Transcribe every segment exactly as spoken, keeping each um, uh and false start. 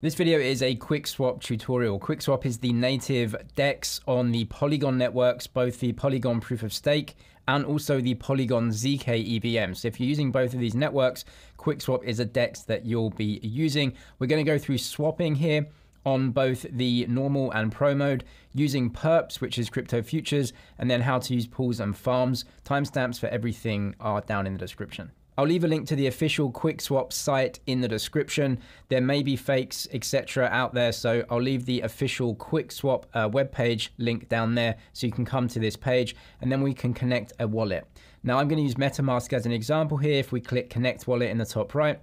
This video is a Quickswap tutorial. Quickswap is the native DEX on the Polygon networks, both the Polygon Proof of Stake and also the Polygon zkEVM. So if you're using both of these networks, Quickswap is a DEX that you'll be using. We're going to go through swapping here on both the normal and pro mode, using Perps, which is crypto futures, and then how to use pools and farms. Timestamps for everything are down in the description. I'll leave a link to the official Quickswap site in the description. There may be fakes, et cetera out there, so I'll leave the official Quickswap uh, webpage link down there so you can come to this page, and then we can connect a wallet. Now I'm gonna use MetaMask as an example here. If we click Connect Wallet in the top right,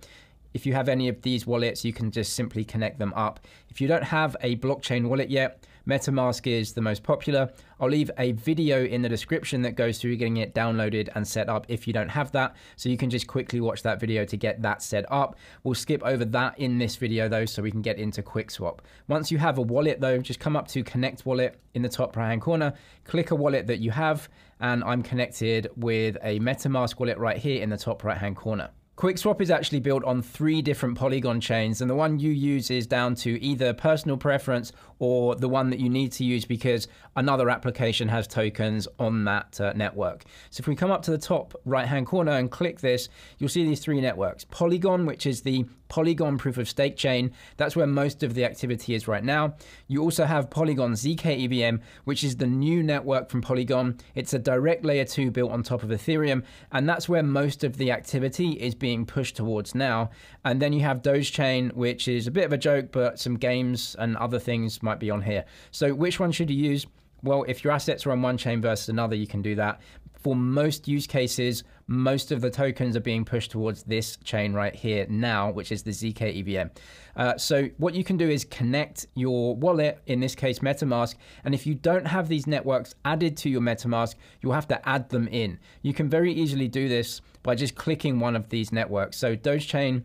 if you have any of these wallets, you can just simply connect them up. If you don't have a blockchain wallet yet, MetaMask is the most popular. I'll leave a video in the description that goes through getting it downloaded and set up if you don't have that. So you can just quickly watch that video to get that set up. We'll skip over that in this video though, so we can get into Quickswap. Once you have a wallet though, just come up to Connect Wallet in the top right hand corner, click a wallet that you have, and I'm connected with a MetaMask wallet right here in the top right hand corner. Quickswap is actually built on three different Polygon chains, and the one you use is down to either personal preference or the one that you need to use because another application has tokens on that uh, network. So if we come up to the top right-hand corner and click this, you'll see these three networks. Polygon, which is the Polygon Proof of Stake chain, that's where most of the activity is right now. You also have Polygon zkEVM, which is the new network from Polygon. It's a direct layer two built on top of Ethereum, and that's where most of the activity is being pushed towards now. And then you have Doge Chain, which is a bit of a joke, but some games and other things might be on here. So which one should you use? Well, if your assets are on one chain versus another, you can do that. For most use cases, most of the tokens are being pushed towards this chain right here now, which is the zkEVM. Uh, so what you can do is connect your wallet, in this case MetaMask, and if you don't have these networks added to your MetaMask, you'll have to add them in. You can very easily do this by just clicking one of these networks. So Dogechain,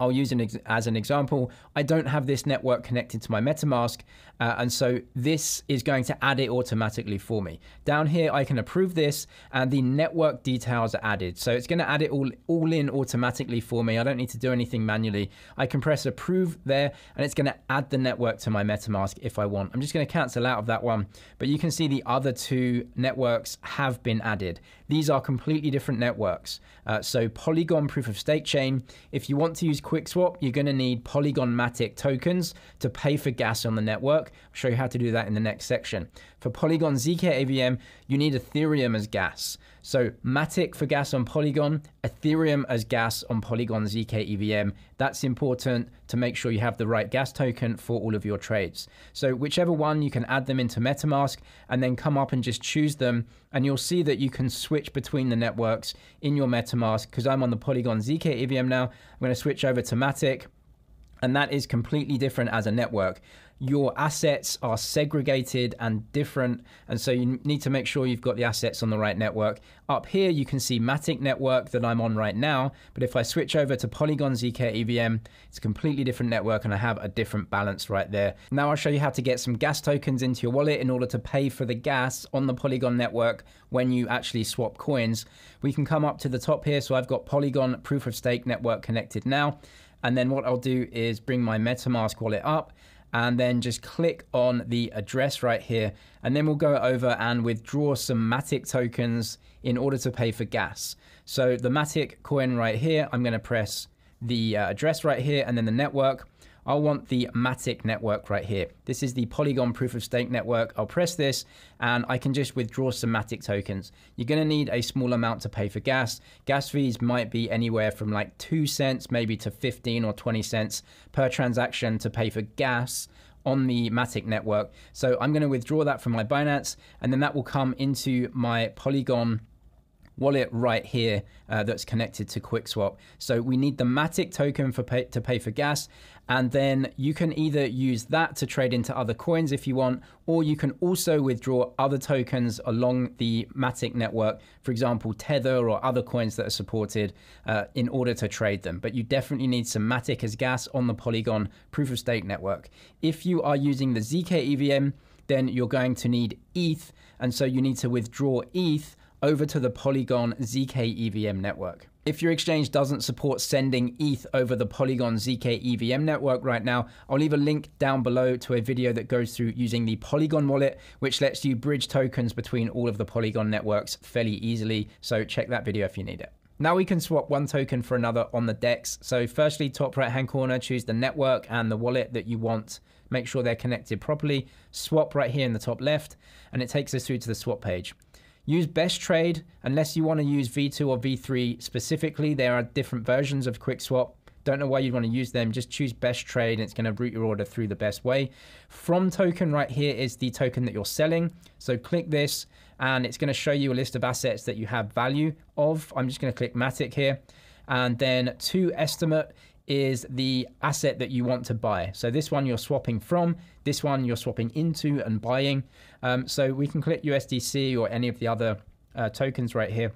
I'll use an as an example. I don't have this network connected to my MetaMask, uh, and so this is going to add it automatically for me. Down here, I can approve this, and the network details are added. So it's gonna add it all, all in automatically for me. I don't need to do anything manually. I can press approve there, and it's gonna add the network to my MetaMask if I want. I'm just gonna cancel out of that one, but you can see the other two networks have been added. These are completely different networks. Uh, so Polygon Proof of Stake Chain, if you want to use Quickswap, you're going to need Polygon MATIC tokens to pay for gas on the network. I'll show you how to do that in the next section. For Polygon zkEVM, you need Ethereum as gas. So MATIC for gas on Polygon, Ethereum as gas on Polygon zkEVM. That's important to make sure you have the right gas token for all of your trades. So whichever one, you can add them into MetaMask and then come up and just choose them. And you'll see that you can switch between the networks in your MetaMask. Because I'm on the Polygon zkEVM now, I'm going to switch over to MATIC. And that is completely different as a network. Your assets are segregated and different, and so you need to make sure you've got the assets on the right network. Up here, you can see MATIC network that I'm on right now, but if I switch over to Polygon zkEVM, it's a completely different network and I have a different balance right there. Now I'll show you how to get some gas tokens into your wallet in order to pay for the gas on the Polygon network when you actually swap coins. We can come up to the top here, so I've got Polygon Proof of Stake network connected now. And then what I'll do is bring my MetaMask wallet up and then just click on the address right here. And then we'll go over and withdraw some MATIC tokens in order to pay for gas. So the MATIC coin right here, I'm gonna press the uh, address right here and then the network. I'll want the MATIC network right here. This is the Polygon Proof of Stake network. I'll press this and I can just withdraw some MATIC tokens. You're gonna need a small amount to pay for gas. Gas fees might be anywhere from like two cents, maybe to fifteen or twenty cents per transaction to pay for gas on the MATIC network. So I'm gonna withdraw that from my Binance and then that will come into my Polygon wallet right here uh, that's connected to Quickswap. So we need the MATIC token for pay, to pay for gas, and then you can either use that to trade into other coins if you want, or you can also withdraw other tokens along the MATIC network, for example Tether or other coins that are supported uh, in order to trade them. But you definitely need some MATIC as gas on the Polygon Proof of Stake network. If you are using the zkEVM, then you're going to need E T H, and so you need to withdraw E T H over to the Polygon zkEVM network. If your exchange doesn't support sending E T H over the Polygon zkEVM network right now, I'll leave a link down below to a video that goes through using the Polygon wallet, which lets you bridge tokens between all of the Polygon networks fairly easily. So check that video if you need it. Now we can swap one token for another on the DEX. So firstly, top right hand corner, choose the network and the wallet that you want. Make sure they're connected properly. Swap right here in the top left, and it takes us through to the swap page. Use best trade unless you want to use V two or V three specifically. There are different versions of QuickSwap. Don't know why you'd want to use them. Just choose best trade and it's going to route your order through the best way. From token right here is the token that you're selling. So click this and it's going to show you a list of assets that you have value of. I'm just going to click MATIC here. And then to estimate is the asset that you want to buy. So this one you're swapping from, this one you're swapping into and buying. Um, so we can click U S D C or any of the other uh, tokens right here.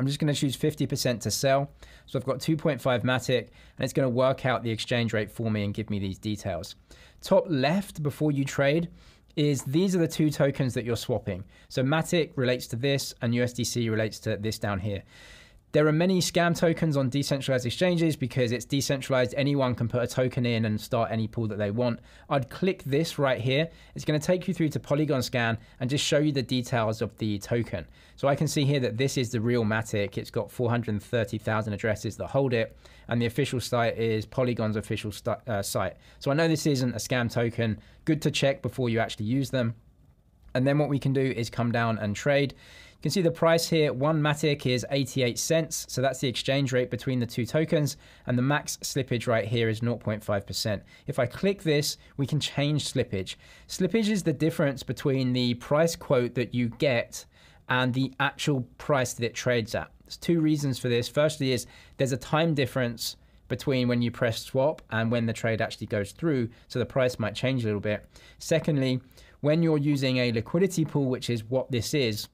I'm just going to choose fifty percent to sell. So I've got two point five MATIC and it's going to work out the exchange rate for me and give me these details. Top left before you trade is these are the two tokens that you're swapping. So MATIC relates to this and U S D C relates to this down here. There are many scam tokens on decentralized exchanges because it's decentralized. Anyone can put a token in and start any pool that they want. I'd click this right here. It's going to take you through to Polygon Scan and just show you the details of the token. So I can see here that this is the real MATIC. It's got four hundred thirty thousand addresses that hold it. And the official site is Polygon's official uh, site. So I know this isn't a scam token. Good to check before you actually use them. And then what we can do is come down and trade. You can see the price here, one MATIC is eighty-eight cents. So that's the exchange rate between the two tokens. And the max slippage right here is zero point five percent. If I click this, we can change slippage. Slippage is the difference between the price quote that you get and the actual price that it trades at. There's two reasons for this. Firstly is there's a time difference between when you press swap and when the trade actually goes through. So the price might change a little bit. Secondly, when you're using a liquidity pool, which is what this is,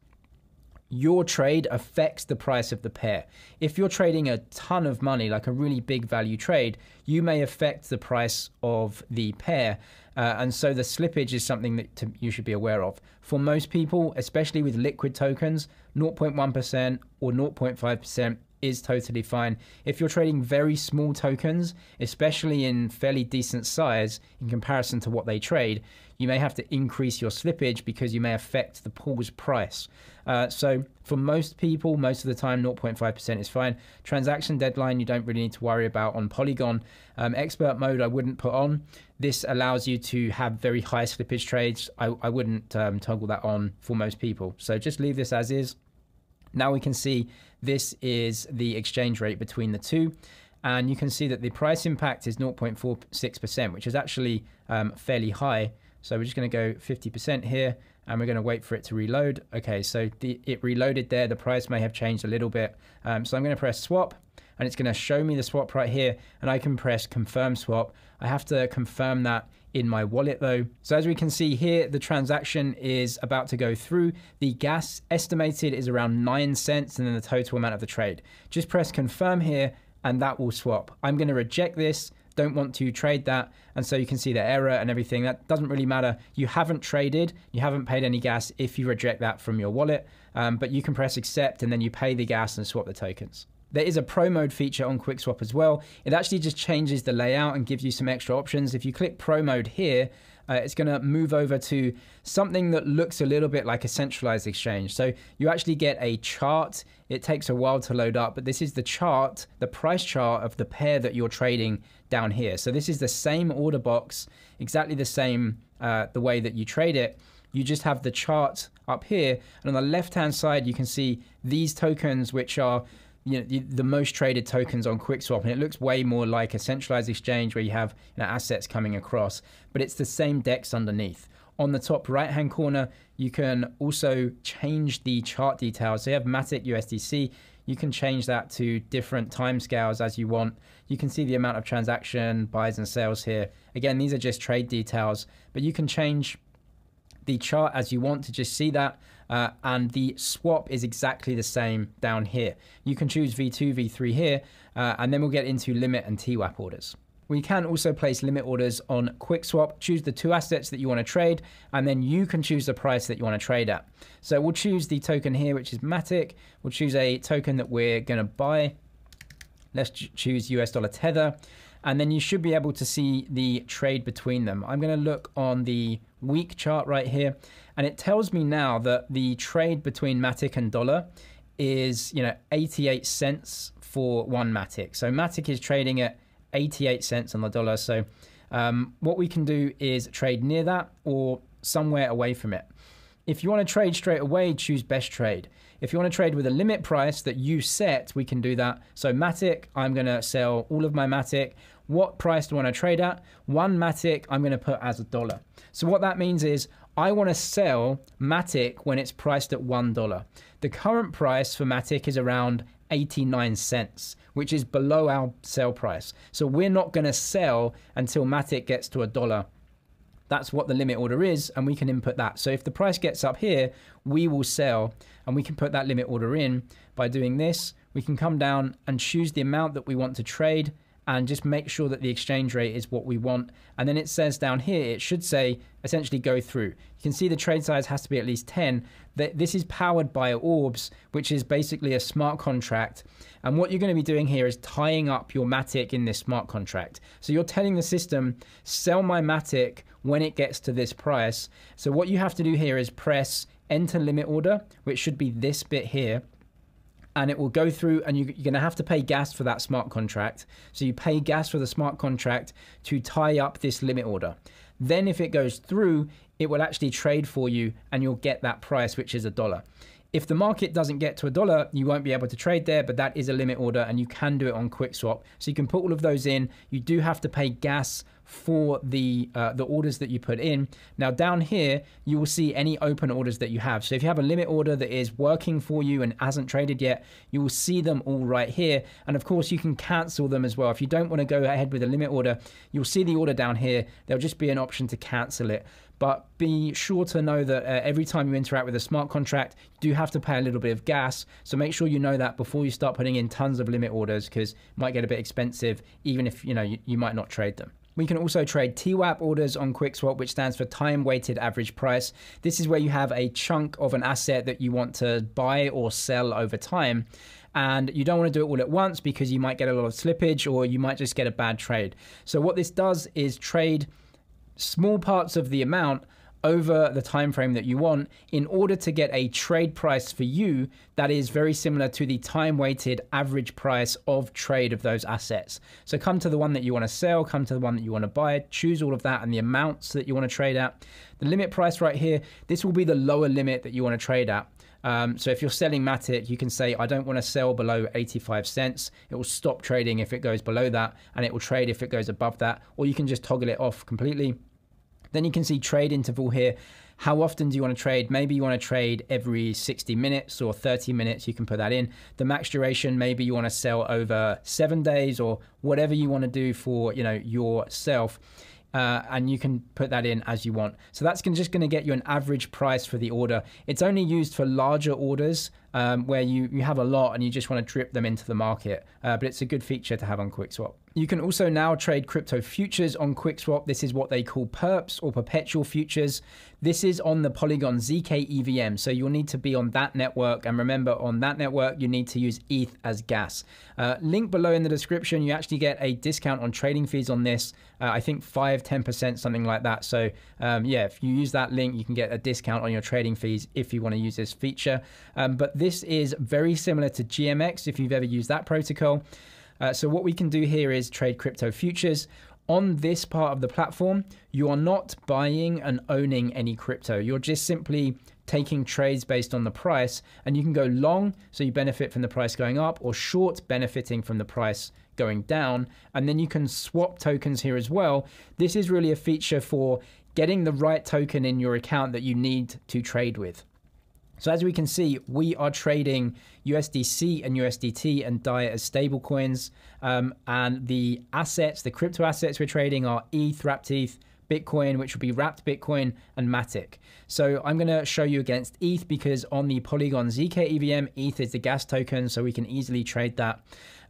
your trade affects the price of the pair. If you're trading a ton of money, like a really big value trade, you may affect the price of the pair. Uh, and so the slippage is something that to, you should be aware of. For most people, especially with liquid tokens, zero point one percent or zero point five percent is totally fine. If you're trading very small tokens, especially in fairly decent size in comparison to what they trade, you may have to increase your slippage because you may affect the pool's price. Uh, so for most people, most of the time, zero point five percent is fine. Transaction deadline, you don't really need to worry about on Polygon. Um, expert mode, I wouldn't put on. This allows you to have very high slippage trades. I, I wouldn't um, toggle that on for most people. So just leave this as is. Now we can see this is the exchange rate between the two. And you can see that the price impact is zero point four six percent, which is actually um, fairly high. So we're just going to go fifty percent here and we're going to wait for it to reload. Okay, so the, it reloaded there. The price may have changed a little bit. Um, so I'm going to press swap and it's going to show me the swap right here. And I can press confirm swap. I have to confirm that in my wallet though. So as we can see here, the transaction is about to go through. The gas estimated is around nine cents and then the total amount of the trade. Just press confirm here and that will swap. I'm going to reject this. Don't want to trade that. And so you can see the error and everything. That doesn't really matter. You haven't traded, you haven't paid any gas if you reject that from your wallet, um, but you can press accept and then you pay the gas and swap the tokens. There is a pro mode feature on QuickSwap as well. It actually just changes the layout and gives you some extra options. If you click pro mode here, uh, it's gonna move over to something that looks a little bit like a centralized exchange. So you actually get a chart. It takes a while to load up, but this is the chart, the price chart of the pair that you're trading down here. So this is the same order box, exactly the same uh, the way that you trade it. You just have the chart up here. And on the left-hand side, you can see these tokens, which are you know, the, the most traded tokens on QuickSwap, and it looks way more like a centralized exchange where you have you know, assets coming across, but it's the same DEX underneath. On the top right-hand corner, you can also change the chart details. So you have MATIC, U S D C. You can change that to different timescales as you want. You can see the amount of transaction, buys and sales here. Again, these are just trade details, but you can change the chart as you want to just see that. Uh, and the swap is exactly the same down here. You can choose V two, V three here, uh, and then we'll get into limit and T WAP orders. We can also place limit orders on QuickSwap, choose the two assets that you want to trade, and then you can choose the price that you want to trade at. So we'll choose the token here, which is MATIC. We'll choose a token that we're going to buy. Let's choose U S dollar Tether. And then you should be able to see the trade between them. I'm going to look on the week chart right here. And it tells me now that the trade between MATIC and dollar is, you know, eighty-eight cents for one MATIC. So MATIC is trading at eighty-eight cents on the dollar. So um, what we can do is trade near that or somewhere away from it. If you want to trade straight away, choose best trade. If you want to trade with a limit price that you set, we can do that. So MATIC, I'm going to sell all of my MATIC. What price do I want to trade at? One MATIC, I'm going to put as a dollar. So what that means is I want to sell MATIC when it's priced at one dollar. The current price for MATIC is around eighty-nine cents, which is below our sell price. So we're not going to sell until MATIC gets to a dollar. That's what the limit order is, and we can input that. So if the price gets up here, we will sell, and we can put that limit order in. By doing this, we can come down and choose the amount that we want to trade and just make sure that the exchange rate is what we want. And then it says down here, it should say essentially go through. You can see the trade size has to be at least ten. This is powered by Orbs, which is basically a smart contract. And what you're going to be doing here is tying up your MATIC in this smart contract. So you're telling the system, sell my MATIC when it gets to this price. So what you have to do here is press enter limit order, which should be this bit here. And it will go through, and you're going to have to pay gas for that smart contract. So you pay gas for the smart contract to tie up this limit order. Then if it goes through, it will actually trade for you, and you'll get that price, which is a dollar. If the market doesn't get to a dollar, you won't be able to trade there, but that is a limit order, and you can do it on Quickswap. So you can put all of those in. You do have to pay gas for the uh, the orders that you put in. Now down here, you will see any open orders that you have. So if you have a limit order that is working for you and hasn't traded yet, you will see them all right here. And of course, you can cancel them as well. If you don't want to go ahead with a limit order, you'll see the order down here. There'll just be an option to cancel it. But be sure to know that uh, every time you interact with a smart contract, you do have to pay a little bit of gas. So make sure you know that before you start putting in tons of limit orders, because it might get a bit expensive, even if you know you, you might not trade them. We can also trade T WAP orders on Quickswap, which stands for time-weighted average price. This is where you have a chunk of an asset that you want to buy or sell over time. And you don't want to do it all at once because you might get a lot of slippage or you might just get a bad trade. So what this does is trade small parts of the amount over the time frame that you want in order to get a trade price for you that is very similar to the time-weighted average price of trade of those assets. So come to the one that you want to sell, come to the one that you want to buy, choose all of that and the amounts that you want to trade at. The limit price right here, this will be the lower limit that you want to trade at. Um, so if you're selling MATIC, you can say, I don't want to sell below eighty-five cents. It will stop trading if it goes below that, and it will trade if it goes above that, or you can just toggle it off completely. Then you can see trade interval here. How often do you want to trade? Maybe you want to trade every sixty minutes or thirty minutes. You can put that in. The max duration, maybe you want to sell over seven days or whatever you want to do for, you know, yourself. Uh, and you can put that in as you want. So that's just going to get you an average price for the order. It's only used for larger orders um, where you, you have a lot and you just want to drip them into the market. Uh, but it's a good feature to have on Quickswap. You can also now trade crypto futures on Quickswap. This is what they call Perps or perpetual futures. This is on the Polygon zkEVM. So you'll need to be on that network. And remember, on that network, you need to use E T H as gas. Uh, link below in the description, you actually get a discount on trading fees on this. Uh, I think five, ten percent, something like that. So um, yeah, if you use that link, you can get a discount on your trading fees if you want to use this feature. Um, but this is very similar to G M X if you've ever used that protocol. Uh, so what we can do here is trade crypto futures. On this part of the platform, you are not buying and owning any crypto. You're just simply taking trades based on the price, and you can go long, so you benefit from the price going up, or short, benefiting from the price going down. And then you can swap tokens here as well. This is really a feature for getting the right token in your account that you need to trade with. So as we can see, we are trading U S D C and U S D T and D A I as stablecoins. Um, and the assets, the crypto assets we're trading are E T H, wrapped E T H, Bitcoin, which will be wrapped Bitcoin, and MATIC. So I'm going to show you against E T H because on the Polygon zkEVM, E T H is the gas token, so we can easily trade that.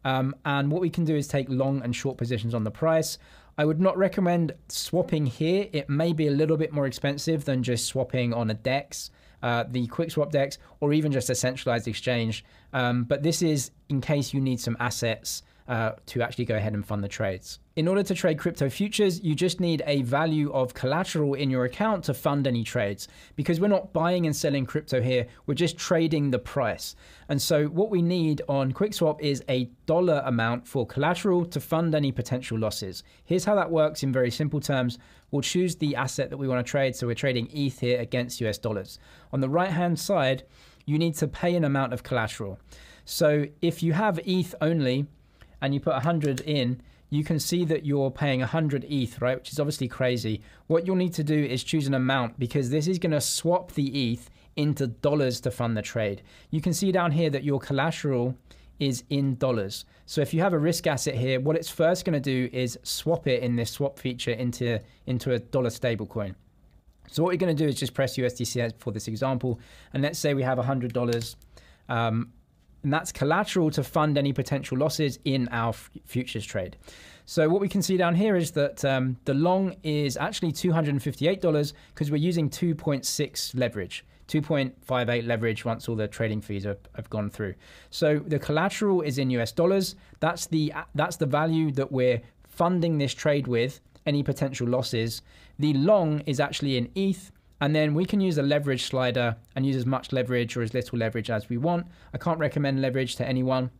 Um, and what we can do is take long and short positions on the price. I would not recommend swapping here. It may be a little bit more expensive than just swapping on a DEX. Uh, the Quickswap DEX, or even just a centralized exchange. Um, but this is in case you need some assets uh, to actually go ahead and fund the trades. In order to trade crypto futures, you just need a value of collateral in your account to fund any trades, because we're not buying and selling crypto here, we're just trading the price. And so what we need on QuickSwap is a dollar amount for collateral to fund any potential losses. Here's how that works in very simple terms. We'll choose the asset that we want to trade, so we're trading E T H here against U S dollars. On the right-hand side, you need to pay an amount of collateral. So if you have E T H only and you put one hundred in, you can see that you're paying one hundred E T H, right? Which is obviously crazy. What you'll need to do is choose an amount, because this is gonna swap the E T H into dollars to fund the trade. You can see down here that your collateral is in dollars. So if you have a risk asset here, what it's first gonna do is swap it in this swap feature into, into a dollar stablecoin. So what we're gonna do is just press U S D C for this example. And let's say we have one hundred dollars. Um, And that's collateral to fund any potential losses in our futures trade. So what we can see down here is that um, the long is actually two hundred fifty-eight dollars, because we're using two point six leverage, two point five eight leverage once all the trading fees have, have gone through. So the collateral is in U S dollars. That's the, that's the value that we're funding this trade with, any potential losses. The long is actually in E T H. And then we can use a leverage slider and use as much leverage or as little leverage as we want. I can't recommend leverage to anyone.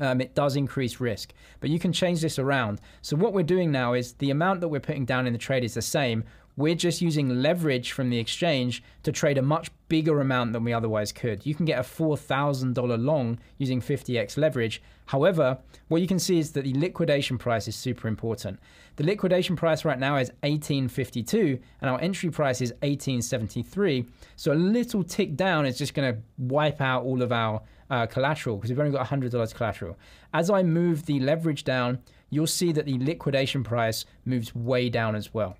Um, it does increase risk, but you can change this around. So what we're doing now is the amount that we're putting down in the trade is the same. We're just using leverage from the exchange to trade a much bigger amount than we otherwise could. You can get a four thousand dollar long using fifty X leverage. However, what you can see is that the liquidation price is super important. The liquidation price right now is eighteen fifty-two and our entry price is eighteen seventy-three. So a little tick down is just gonna wipe out all of our uh, collateral, because we've only got one hundred dollars collateral. As I move the leverage down, you'll see that the liquidation price moves way down as well.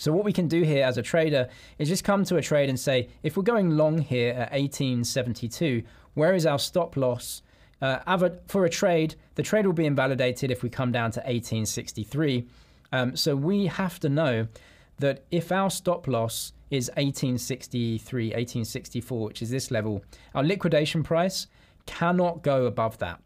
So what we can do here as a trader is just come to a trade and say, if we're going long here at eighteen seventy-two, where is our stop loss? Uh, for a trade, the trade will be invalidated if we come down to eighteen sixty-three. Um, so we have to know that if our stop loss is eighteen sixty-three, eighteen sixty-four, which is this level, our liquidation price cannot go above that,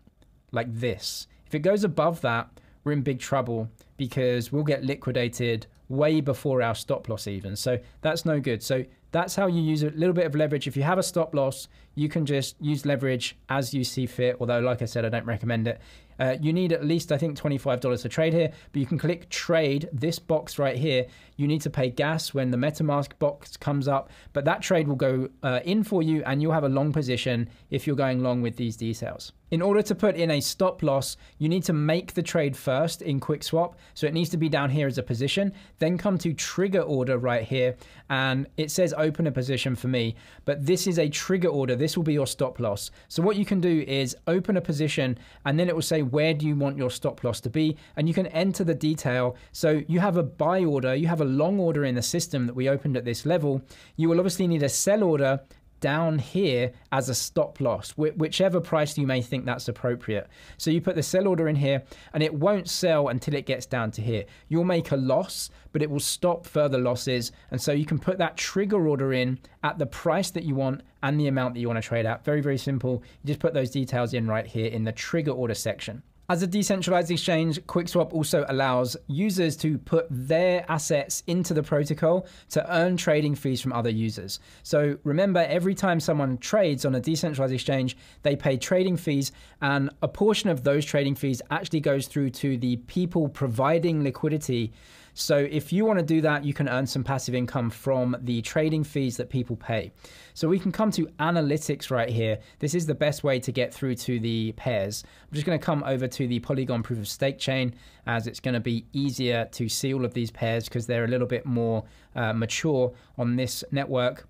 like this. If it goes above that, we're in big trouble, because we'll get liquidated way before our stop loss even. So that's no good. So that's how you use a little bit of leverage. If you have a stop loss, you can just use leverage as you see fit. Although, like I said, I don't recommend it. Uh, you need at least, I think, twenty-five dollars to trade here, but you can click trade, this box right here. You need to pay gas when the MetaMask box comes up, but that trade will go uh, in for you and you'll have a long position if you're going long with these details. In order to put in a stop loss, you need to make the trade first in QuickSwap. So it needs to be down here as a position, then come to trigger order right here. And it says open a position for me, but this is a trigger order. This will be your stop loss. So what you can do is open a position and then it will say, where do you want your stop loss to be? And you can enter the detail. So you have a buy order, you have a long order in the system that we opened at this level. You will obviously need a sell order down here as a stop loss, whichever price you may think that's appropriate. So you put the sell order in here and it won't sell until it gets down to here. You'll make a loss, but it will stop further losses. And so you can put that trigger order in at the price that you want and the amount that you want to trade at. Very, very simple. You just put those details in right here in the trigger order section. As a decentralized exchange, QuickSwap also allows users to put their assets into the protocol to earn trading fees from other users. So remember, every time someone trades on a decentralized exchange, they pay trading fees, and a portion of those trading fees actually goes through to the people providing liquidity. So if you want to do that, you can earn some passive income from the trading fees that people pay. So we can come to analytics right here. This is the best way to get through to the pairs. I'm just going to come over to the Polygon proof of stake chain, as it's going to be easier to see all of these pairs because they're a little bit more uh, mature on this network.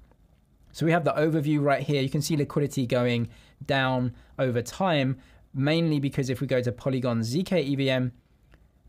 So we have the overview right here. You can see liquidity going down over time, mainly because if we go to Polygon zkEVM,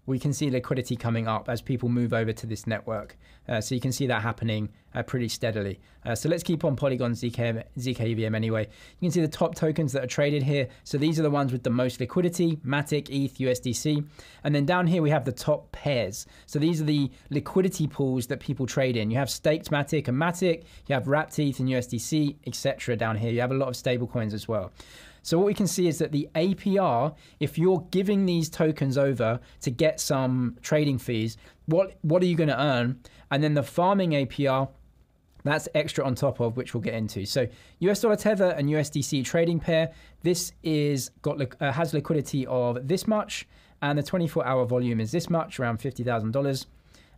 we can see liquidity coming up as people move over to this network. Uh, so you can see that happening uh, pretty steadily. Uh, so let's keep on Polygon zkEVM anyway. You can see the top tokens that are traded here. So these are the ones with the most liquidity: MATIC, E T H, U S D C. And then down here we have the top pairs. So these are the liquidity pools that people trade in. You have staked MATIC and MATIC, you have wrapped E T H and U S D C, et cetera down here. You have a lot of stable coins as well. So what we can see is that the A P R, if you're giving these tokens over to get some trading fees, what, what are you going to earn? And then the farming A P R, that's extra on top of, which we'll get into. So U S dollar Tether and U S D C trading pair, this is got uh, has liquidity of this much, and the twenty-four hour volume is this much, around fifty thousand dollars.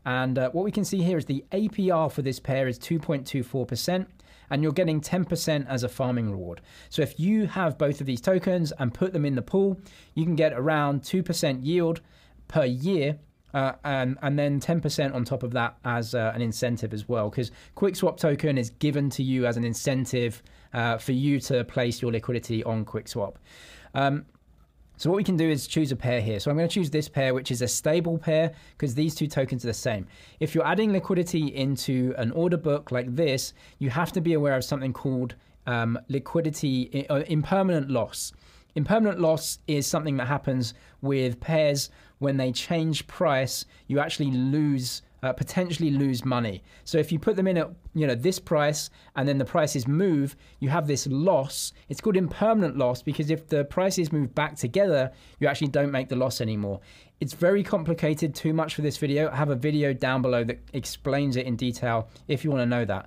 And uh, what we can see here is the A P R for this pair is two point two four percent, and you're getting ten percent as a farming reward. So if you have both of these tokens and put them in the pool, you can get around two percent yield per year, uh, and, and then ten percent on top of that as uh, an incentive as well, because Quickswap token is given to you as an incentive uh, for you to place your liquidity on Quickswap. Um, So what we can do is choose a pair here. So I'm going to choose this pair, which is a stable pair, because these two tokens are the same. If you're adding liquidity into an order book like this, you have to be aware of something called um, liquidity uh, impermanent loss. Impermanent loss is something that happens with pairs when they change price. You actually lose Uh, potentially lose money. So if you put them in at you know this price and then the prices move, you have this loss. It's called impermanent loss, because if the prices move back together, you actually don't make the loss anymore. It's very complicated, too much for this video. I have a video down below that explains it in detail if you want to know that.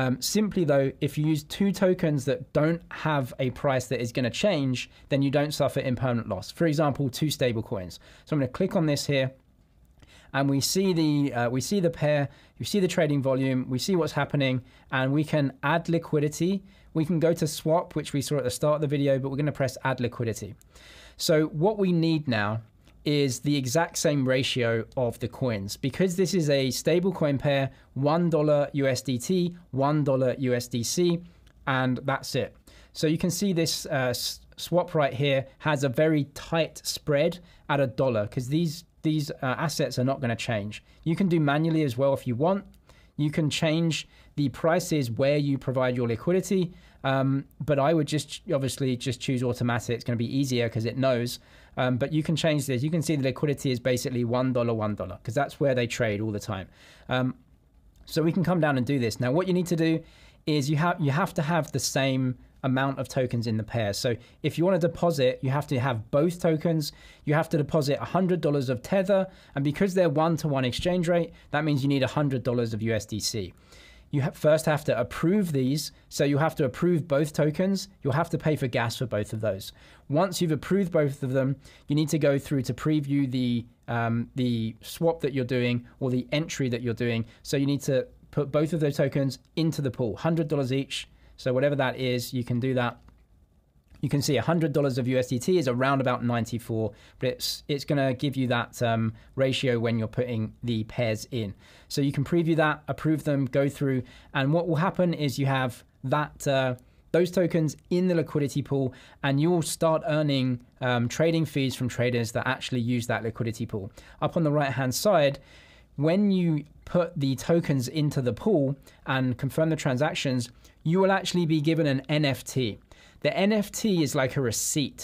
Um, simply though, if you use two tokens that don't have a price that is going to change, then you don't suffer impermanent loss. For example, two stable coins. So I'm going to click on this here, and we see the uh, we see the pair, we see the trading volume, we see what's happening, and we can add liquidity. We can go to swap, which we saw at the start of the video, but we're going to press add liquidity. So what we need now is the exact same ratio of the coins, because this is a stable coin pair, one dollar U S D T, one dollar U S D C, and that's it. So you can see this uh, swap right here has a very tight spread at a dollar, because these These uh, assets are not going to change. You can do manually as well if you want. You can change the prices where you provide your liquidity, um, but I would just obviously just choose automatic. It's going to be easier because it knows, um, but you can change this. You can see the liquidity is basically one dollar, one dollar, because that's where they trade all the time. Um, so we can come down and do this. Now what you need to do is you have you have to have the same amount of tokens in the pair. So if you want to deposit, you have to have both tokens. You have to deposit one hundred dollars of Tether, and because they're one-to-one exchange rate, that means you need one hundred dollars of U S D C. You have first have to approve these, so you have to approve both tokens. You'll have to pay for gas for both of those. Once you've approved both of them, you need to go through to preview the um, the swap that you're doing, or the entry that you're doing. So you need to put both of those tokens into the pool, one hundred dollars each. So whatever that is, you can do that. You can see one hundred dollars of U S D T is around about ninety-four, but it's it's going to give you that um, ratio when you're putting the pairs in. So you can preview that, approve them, go through, and what will happen is you have that uh, those tokens in the liquidity pool, and you'll start earning um, trading fees from traders that actually use that liquidity pool. Up on the right-hand side, when you put the tokens into the pool and confirm the transactions, you will actually be given an N F T. The N F T is like a receipt.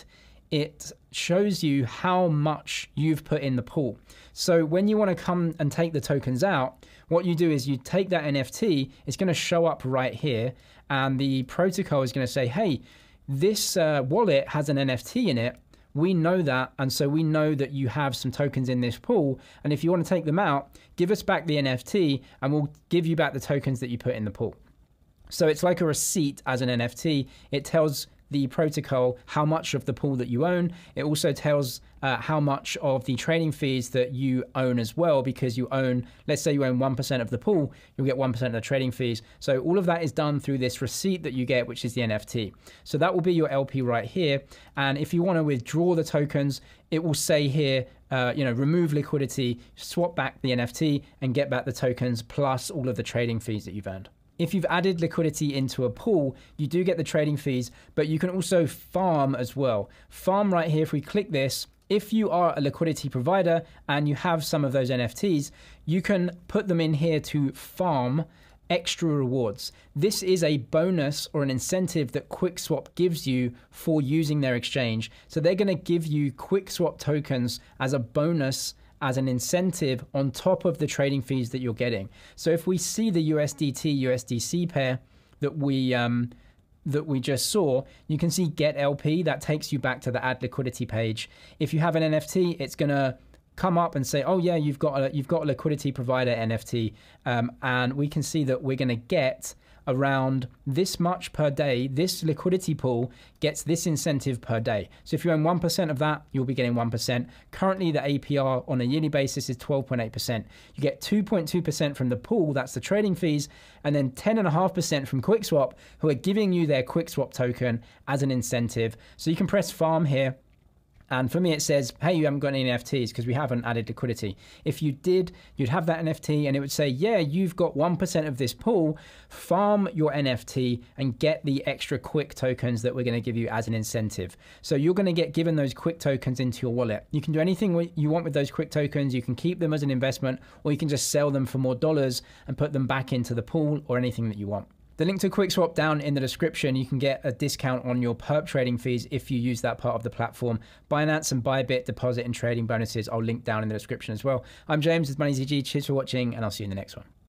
It shows you how much you've put in the pool. So when you want to come and take the tokens out, what you do is you take that N F T, it's going to show up right here, and the protocol is going to say, hey, this uh, wallet has an N F T in it. We know that, and so we know that you have some tokens in this pool, and if you want to take them out, give us back the N F T, and we'll give you back the tokens that you put in the pool. So it's like a receipt as an N F T. It tells the protocol how much of the pool that you own. It also tells uh, how much of the trading fees that you own as well, because you own, let's say you own one percent of the pool, you'll get one percent of the trading fees. So all of that is done through this receipt that you get, which is the N F T. So that will be your L P right here. And if you want to withdraw the tokens, it will say here, uh, you know, remove liquidity, swap back the N F T, and get back the tokens plus all of the trading fees that you've earned. If you've added liquidity into a pool, you do get the trading fees, but you can also farm as well. Farm right here, if we click this, if you are a liquidity provider and you have some of those N F Ts, you can put them in here to farm extra rewards. This is a bonus or an incentive that QuickSwap gives you for using their exchange. So they're going to give you QuickSwap tokens as a bonus, as an incentive on top of the trading fees that you're getting. So if we see the U S D T U S D C pair that we um, that we just saw, you can see get L P, that takes you back to the add liquidity page. If you have an N F T, it's gonna come up and say, oh yeah, you've got a, you've got a liquidity provider N F T. Um, and we can see that we're gonna get around this much per day. This liquidity pool gets this incentive per day. So if you own one percent of that, you'll be getting one percent. Currently, the A P R on a yearly basis is twelve point eight percent. You get two point two percent from the pool, that's the trading fees, and then ten point five percent from Quickswap, who are giving you their Quickswap token as an incentive. So you can press farm here. And for me, it says, hey, you haven't got any N F Ts because we haven't added liquidity. If you did, you'd have that N F T and it would say, yeah, you've got one percent of this pool, farm your N F T and get the extra quick tokens that we're going to give you as an incentive. So you're going to get given those quick tokens into your wallet. You can do anything you want with those quick tokens. You can keep them as an investment, or you can just sell them for more dollars and put them back into the pool or anything that you want. The link to QuickSwap down in the description, you can get a discount on your Perp trading fees if you use that part of the platform. Binance and Bybit deposit and trading bonuses, I'll link down in the description as well. I'm James with MoneyZG, cheers for watching, and I'll see you in the next one.